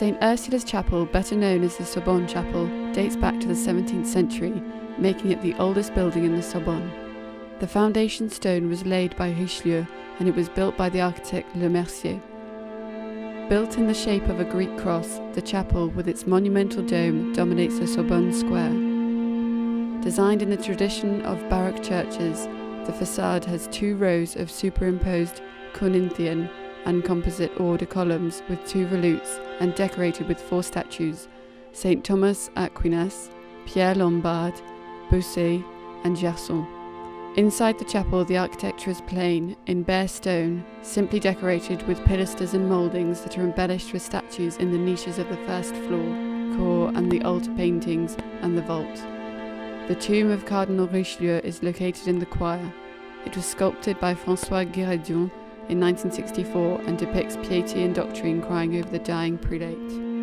St. Ursula's Chapel, better known as the Sorbonne Chapel, dates back to the 17th century, making it the oldest building in the Sorbonne. The foundation stone was laid by Richelieu, and it was built by the architect Le Mercier. Built in the shape of a Greek cross, the chapel, with its monumental dome, dominates the Sorbonne square. Designed in the tradition of Baroque churches, the facade has two rows of superimposed Corinthian and composite order columns with two volutes and decorated with four statues, Saint Thomas Aquinas, Pierre Lombard, Bossuet and Gerson. Inside the chapel, the architecture is plain, in bare stone, simply decorated with pilasters and mouldings that are embellished with statues in the niches of the first floor, core and the altar paintings and the vault. The tomb of Cardinal Richelieu is located in the choir. It was sculpted by François Girardon in 1964 and depicts piety and doctrine crying over the dying prelate.